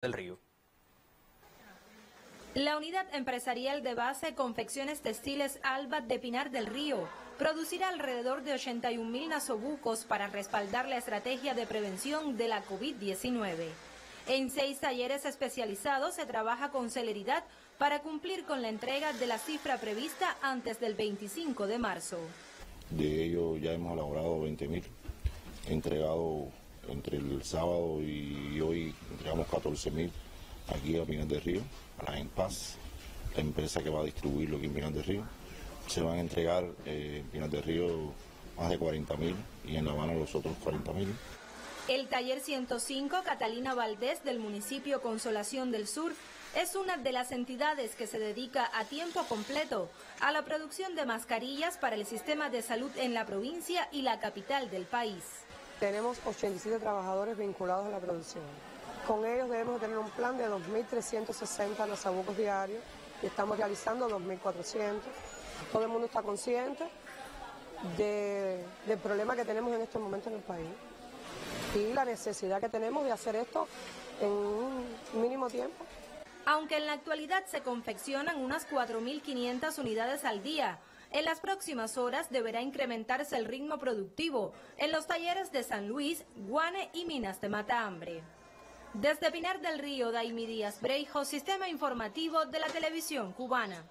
del Río. La unidad empresarial de base Confecciones Textiles Alba de Pinar del Río producirá alrededor de 81.000 nasobucos para respaldar la estrategia de prevención de la COVID-19. En 6 talleres especializados se trabaja con celeridad para cumplir con la entrega de la cifra prevista antes del 25 de marzo. De ello ya hemos elaborado 20.000, entregado entre el sábado y hoy entregamos 14.000. aquí a Minas de Río, a la ENPAS, la empresa que va a distribuirlo aquí en Minas de Río. Se van a entregar en Minas de Río más de 40.000 y en La Habana los otros 40.000. El taller 105 Catalina Valdés del municipio Consolación del Sur es una de las entidades que se dedica a tiempo completo a la producción de mascarillas para el sistema de salud en la provincia y la capital del país. Tenemos 87 trabajadores vinculados a la producción. Con ellos debemos tener un plan de 2.360 nasabucos diarios y estamos realizando 2.400. Todo el mundo está consciente del problema que tenemos en estos momentos en el país y la necesidad que tenemos de hacer esto en un mínimo tiempo. Aunque en la actualidad se confeccionan unas 4.500 unidades al día, en las próximas horas deberá incrementarse el ritmo productivo en los talleres de San Luis, Guane y Minas de Matahambre. Desde Pinar del Río, Daimi Díaz Breijo, Sistema Informativo de la Televisión Cubana.